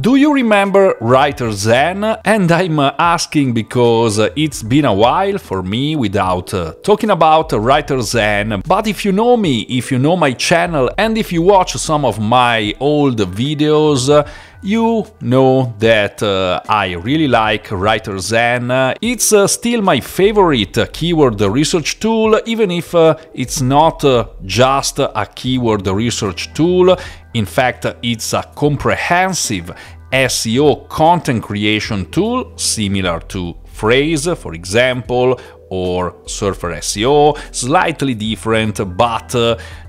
Do you remember WriterZen? And I'm asking because it's been a while for me without talking about WriterZen, but if you know me, if you know my channel, and if you watch some of my old videos, you know that I really like WriterZen. It's still my favorite keyword research tool, even if it's not just a keyword research tool. In fact, it's a comprehensive SEO content creation tool, similar to Frase, for example, or Surfer SEO, slightly different, but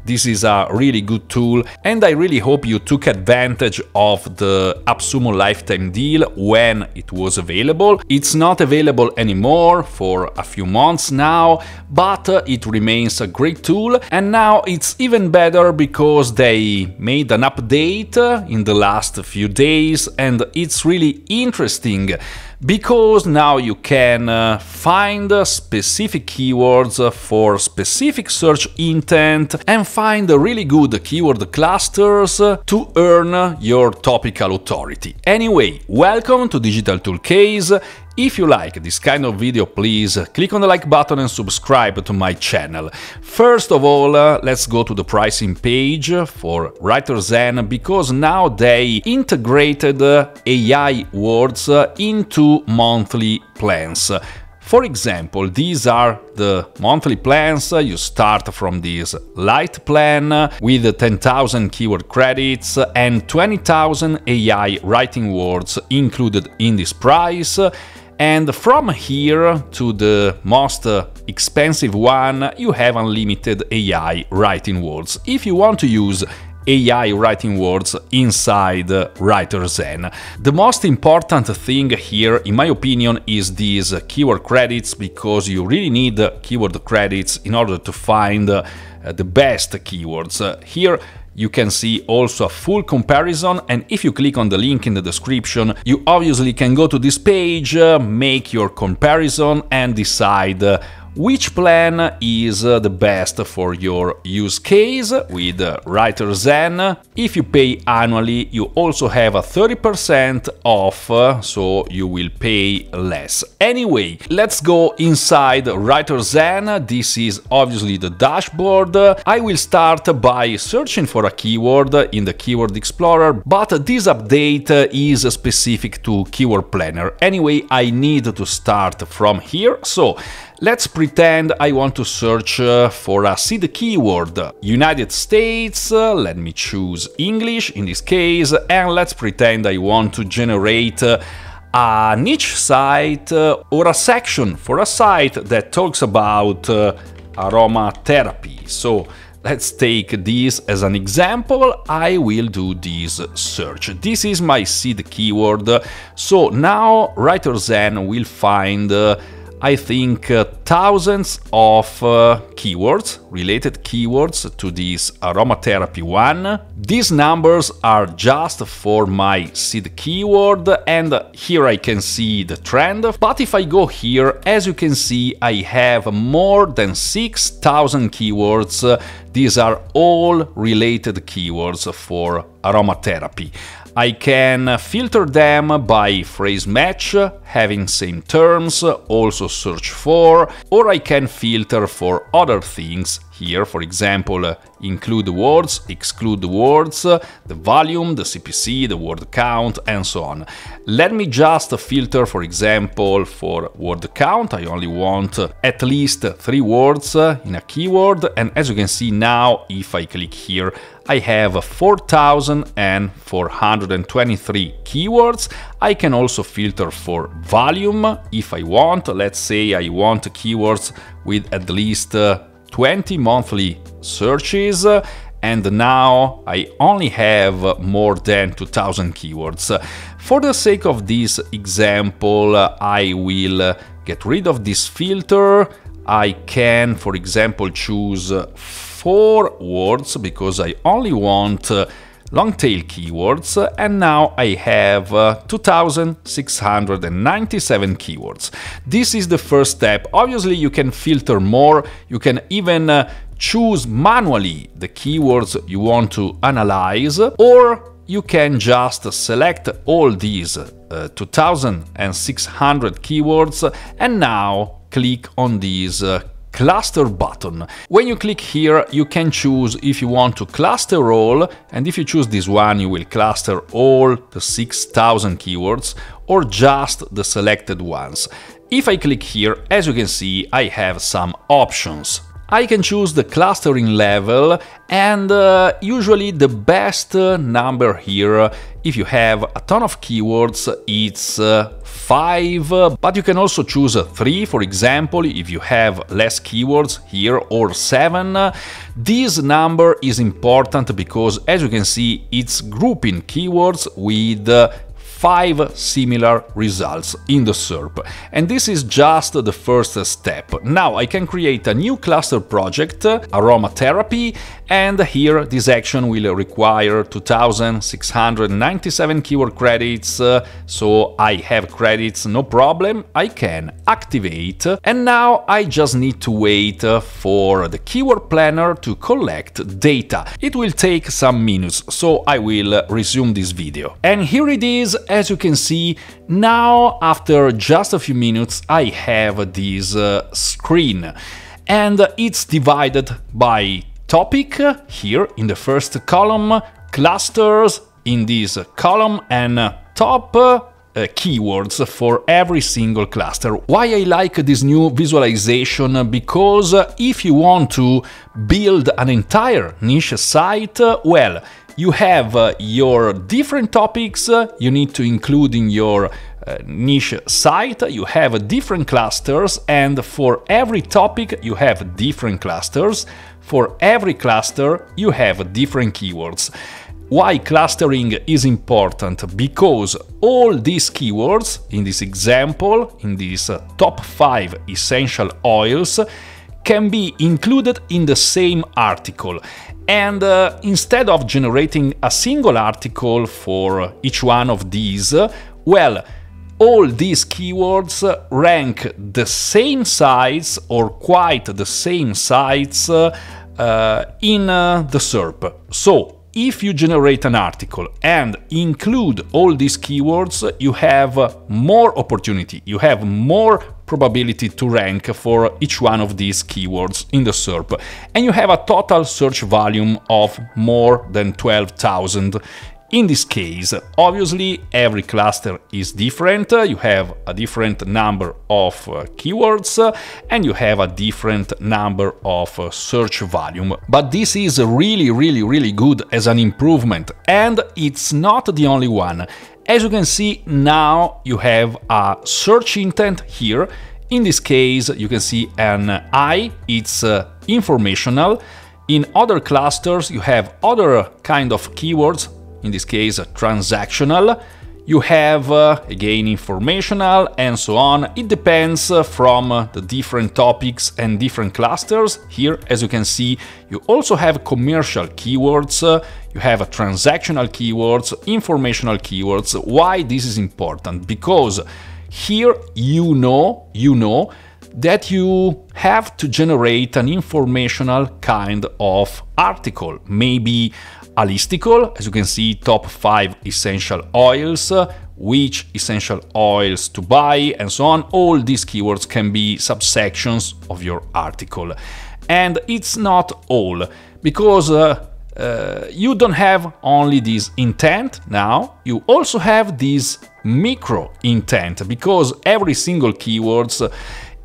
this is a really good tool, and I really hope you took advantage of the AppSumo lifetime deal when it was available. It's not available anymore for a few months now, but it remains a great tool, and now it's even better because they made an update in the last few days, and it's really interesting because now you can find specific keywords for specific search intent and find really good keyword clusters to earn your topical authority. Anyway, welcome to Digital Tool Case. If you like this kind of video, please click on the like button and subscribe to my channel. First of all, let's go to the pricing page for WriterZen, because now they integrated AI words into monthly plans. For example, these are the monthly plans. You start from this light plan with 10,000 keyword credits and 20,000 AI writing words included in this price. And from here to the most expensive one, you have unlimited AI writing words. If you want to use AI writing words inside WriterZen. The most important thing here, in my opinion, is these keyword credits, because you really need keyword credits in order to find the best keywords. Here you can see also a full comparison, and if you click on the link in the description, you obviously can go to this page, make your comparison, and decide which plan is the best for your use case with WriterZen. If you pay annually, you also have a 30% off, so you will pay less. Anyway, let's go inside WriterZen. This is obviously the dashboard. I will start by searching for a keyword in the Keyword Explorer, but this update is specific to Keyword Planner. Anyway, I need to start from here, so let's pretend I want to search for a seed keyword, United States. Let me choose English in this case, and let's pretend I want to generate a niche site or a section for a site that talks about aromatherapy. So let's take this as an example. I will do this search. This is my seed keyword. So now WriterZen will find I think thousands of keywords, related keywords to this aromatherapy one. These numbers are just for my seed keyword, and here I can see the trend. But if I go here, as you can see, I have more than 6,000 keywords. These are all related keywords for aromatherapy. I can filter them by phrase match, having same terms, also search for, or I can filter for other things. Here, for example, include words, exclude words, the volume, the CPC, the word count, and so on. Let me just filter, for example, for word count. I only want at least 3 words in a keyword, and as you can see now, if I click here, I have 4,423 keywords. I can also filter for volume if I want. Let's say I want keywords with at least 20 monthly searches, and now I only have more than 2,000 keywords. For the sake of this example, I will get rid of this filter. I can, for example, choose 4 words because I only want long tail keywords, and now I have 2,697 keywords. This is the first step. Obviously you can filter more, you can even choose manually the keywords you want to analyze, or you can just select all these 2600 keywords and now click on these cluster button. When you click here, you can choose if you want to cluster all, and if you choose this one, you will cluster all the 6000 keywords or just the selected ones. If I click here, as you can see, I have some options. I can choose the clustering level, and usually the best number here, if you have a ton of keywords, it's 5, but you can also choose 3, for example, if you have less keywords here, or 7. This number is important because, as you can see, it's grouping keywords with 5 similar results in the SERP. And this is just the first step. Now I can create a new cluster project, aromatherapy, and here this action will require 2697 keyword credits, so I have credits, no problem, I can activate. And now I just need to wait for the keyword planner to collect data. It will take some minutes, so I will resume this video. And here it is. As you can see, now after just a few minutes I have this screen, and it's divided by topic here in the first column, clusters in this column, and top keywords for every single cluster. Why I like this new visualization? Because if you want to build an entire niche site, well, you have your different topics you need to include in your niche site, you have different clusters, and for every topic you have different clusters, for every cluster you have different keywords. Why clustering is important? Because all these keywords, in this example, in these top 5 essential oils, can be included in the same article. And instead of generating a single article for each one of these, well, all these keywords rank the same sites or quite the same sites in the SERP. So if you generate an article and include all these keywords, you have more opportunity, you have more probability to rank for each one of these keywords in the SERP, and you have a total search volume of more than 12,000. In this case, obviously, every cluster is different, you have a different number of keywords, and you have a different number of search volume. But this is really, really, really good as an improvement, and it's not the only one. As you can see, now you have a search intent here. In this case, you can see an I, it's informational. In other clusters, you have other kind of keywords. In this case, transactional, you have again informational, and so on. It depends from the different topics and different clusters. Here, as you can see, you also have commercial keywords, you have transactional keywords, informational keywords. Why this is important? Because here you know that you have to generate an informational kind of article, maybe a listicle, as you can see, top 5 essential oils, which essential oils to buy, and so on. All these keywords can be subsections of your article. And it's not all, because you don't have only this intent now, you also have this micro intent, because every single keywords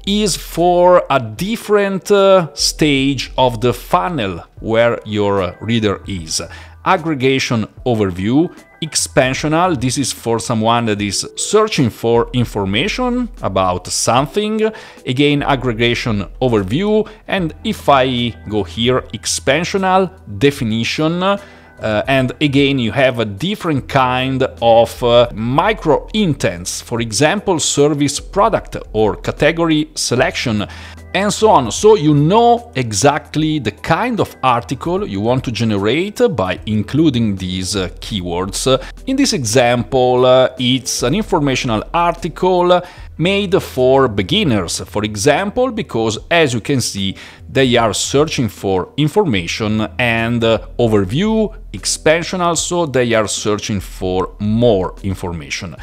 is for a different stage of the funnel where your reader is. Aggregation overview, expansional, this is for someone that is searching for information about something. Again, aggregation overview, and if I go here, expansional, definition, and again you have a different kind of micro intents, for example, service product or category selection. and so on. So you know exactly the kind of article you want to generate by including these keywords. In this example, it's an informational article made for beginners, for example, because as you can see, they are searching for information and overview, expansion also, they are searching for more information.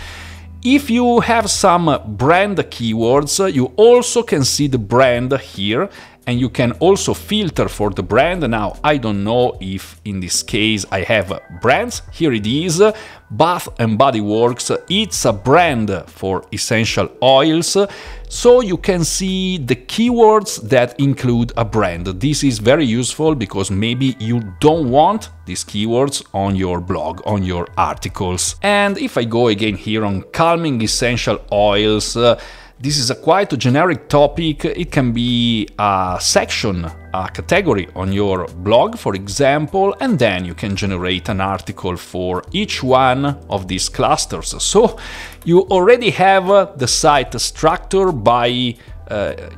If you have some brand keywords, you also can see the brand here, and you can also filter for the brand. Now, I don't know if in this case I have brands. Here it is, Bath and Body Works. It's a brand for essential oils. So you can see the keywords that include a brand. This is very useful because maybe you don't want these keywords on your blog, on your articles. And if I go again here on calming essential oils, this is a quite generic topic. It can be a section, a category on your blog, for example, and then you can generate an article for each one of these clusters. So you already have the site structure by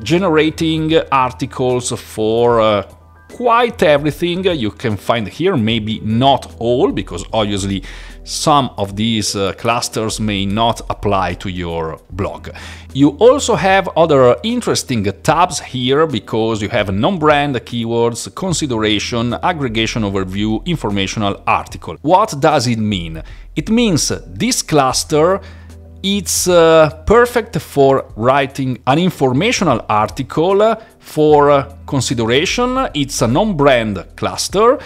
generating articles for quite everything you can find here, maybe not all, because obviously some of these clusters may not apply to your blog. You also have other interesting tabs here because you have non-brand keywords, consideration, aggregation overview, informational article. What does it mean? It means this cluster, it's perfect for writing an informational article for consideration. It's a non-brand cluster.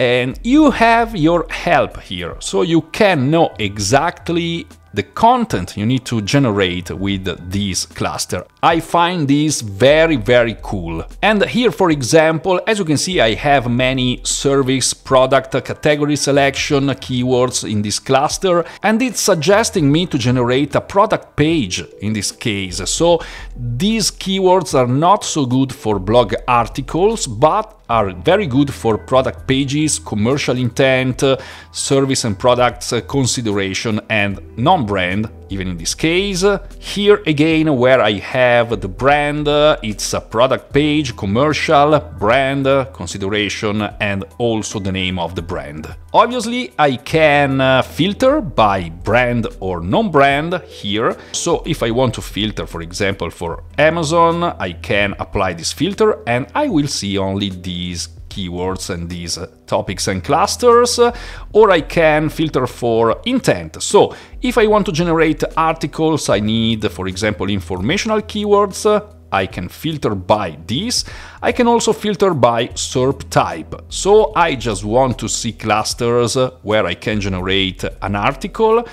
And you have your help here, so you can know exactly the content you need to generate with this cluster. I find this very, very cool. And here, for example, as you can see, I have many service, product, category selection, keywords in this cluster, and it's suggesting me to generate a product page in this case. So these keywords are not so good for blog articles, but are very good for product pages, commercial intent, service and products, consideration, and non-brand, even in this case. Here again, where I have the brand, it's a product page, commercial, brand, consideration, and also the name of the brand. Obviously, I can filter by brand or non-brand here. So if I want to filter, for example, for Amazon, I can apply this filter and I will see only these keywords and these topics and clusters, or I can filter for intent. So if I want to generate articles, I need, for example, informational keywords. I can filter by this. I can also filter by SERP type. So I just want to see clusters where I can generate an article,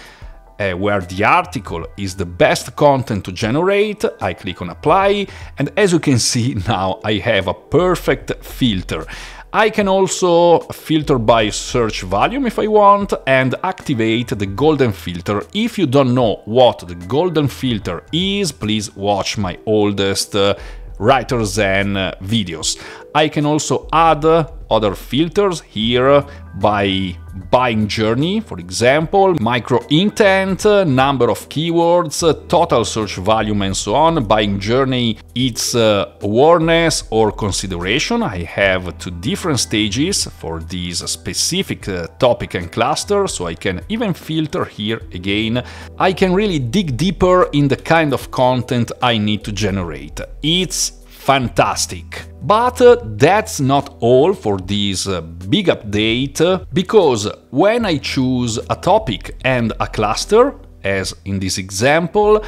where the article is the best content to generate. I click on apply, and as you can see now I have a perfect filter. I can also filter by search volume if I want, and activate the golden filter. If you don't know what the golden filter is, please watch my oldest WriterZen videos. I can also add other filters here by buying journey, for example, micro intent, number of keywords, total search volume, and so on. Buying journey, it's awareness or consideration. I have two different stages for this specific topic and cluster, so I can even filter here again. I can really dig deeper in the kind of content I need to generate. It's fantastic. But that's not all for this big update, because when I choose a topic and a cluster, as in this example,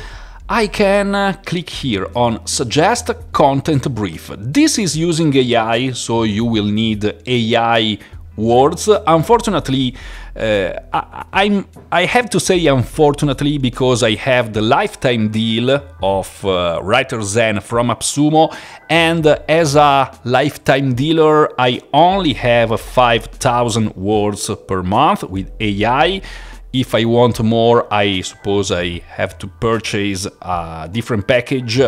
I can click here on Suggest Content Brief. This is using AI, so you will need AI words. Unfortunately, I have to say unfortunately, because I have the lifetime deal of WriterZen from AppSumo, and as a lifetime dealer I only have 5,000 words per month with AI. If I want more, I suppose I have to purchase a different package,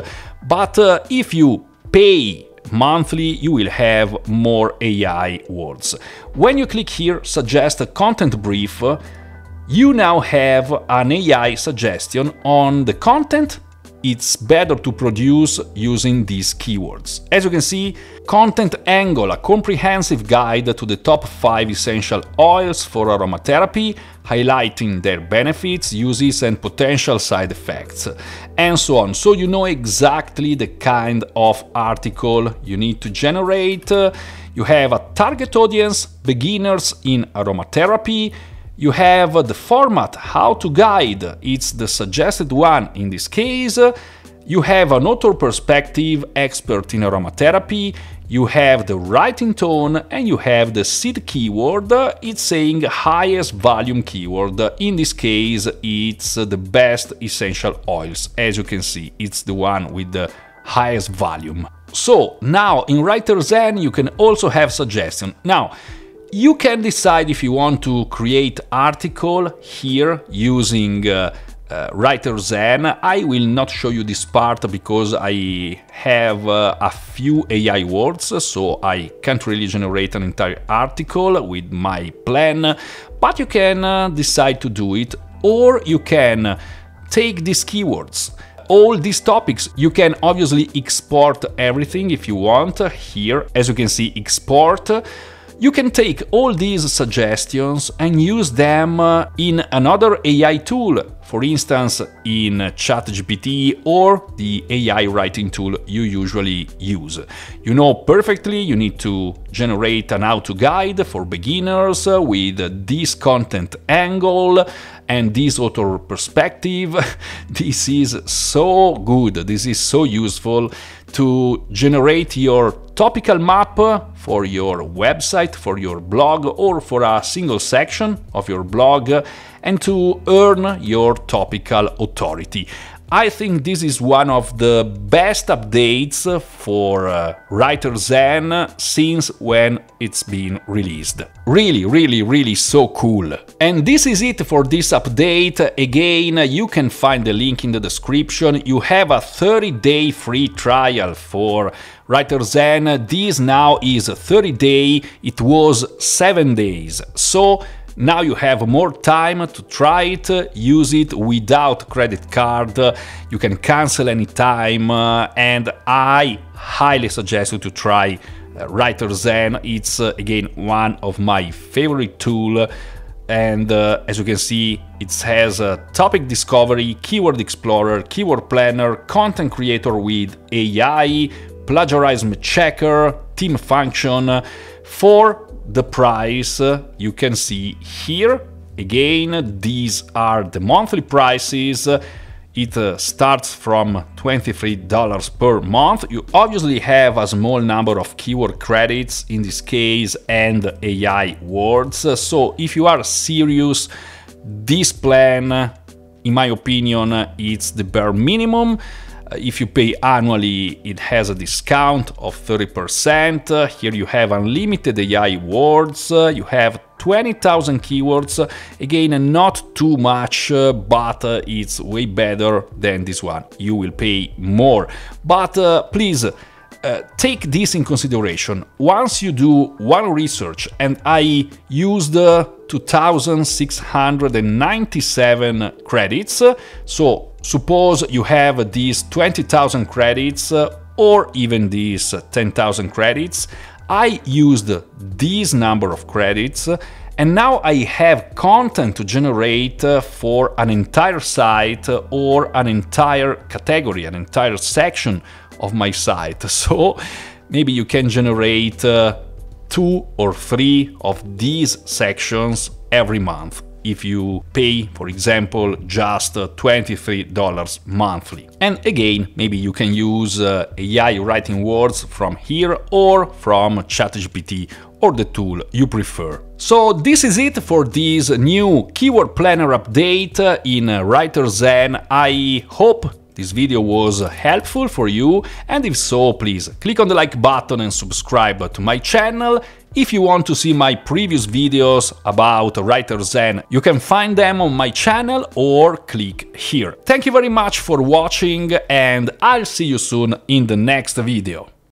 but if you pay monthly, you will have more AI words. When you click here, Suggest a Content Brief, you now have an AI suggestion on the content it's better to produce using these keywords. As you can see, Content Angle, a comprehensive guide to the top 5 essential oils for aromatherapy, highlighting their benefits, uses and potential side effects, and so on. So you know exactly the kind of article you need to generate. You have a target audience, beginners in aromatherapy. You have the format, how to guide, it's the suggested one in this case. You have an author perspective, expert in aromatherapy. You have the writing tone, and you have the seed keyword. It's saying highest volume keyword. In this case, it's the best essential oils. As you can see, it's the one with the highest volume. So now in WriterZen, you can also have suggestion. Now, you can decide if you want to create article here using WriterZen. I will not show you this part because I have a few AI words, so I can't really generate an entire article with my plan, but you can decide to do it, or you can take these keywords. All these topics, you can obviously export everything if you want here, as you can see, export. You can take all these suggestions and use them in another AI tool, for instance in ChatGPT or the AI writing tool you usually use. You know perfectly you need to generate an how-to guide for beginners with this content angle and this author perspective. This is so good, this is so useful to generate your topical map for your website, for your blog, or for a single section of your blog, and to earn your topical authority. I think this is one of the best updates for WriterZen since when it's been released. Really, really, really so cool. And this is it for this update. Again, you can find the link in the description. You have a 30-day free trial for WriterZen. This now is 30 days, it was 7 days. So now you have more time to try it, use it without credit card, you can cancel anytime, and I highly suggest you to try WriterZen. It's again one of my favorite tools. And as you can see, it has topic discovery, keyword explorer, keyword planner, content creator with AI, plagiarism checker, theme function. For the price you can see here, again, these are the monthly prices. It starts from $23 per month. You obviously have a small number of keyword credits in this case and AI words. So if you are serious, this plan, in my opinion, it's the bare minimum. If you pay annually, it has a discount of 30%. Here you have unlimited AI words. You have 20,000 keywords. Again, not too much, but it's way better than this one. You will pay more. But please, take this in consideration. Once you do one research, and I used 2,697 credits, so suppose you have these 20,000 credits or even these 10,000 credits. I used this number of credits, and now I have content to generate for an entire site or an entire category, an entire section of my site. So maybe you can generate 2 or 3 of these sections every month, if you pay, for example, just $23 monthly. And again, maybe you can use AI writing words from here or from ChatGPT or the tool you prefer. So this is it for this new Keyword Planner update in WriterZen. I hope this video was helpful for you, and if so, please click on the like button and subscribe to my channel. If you want to see my previous videos about WriterZen, you can find them on my channel or click here. Thank you very much for watching, and I'll see you soon in the next video.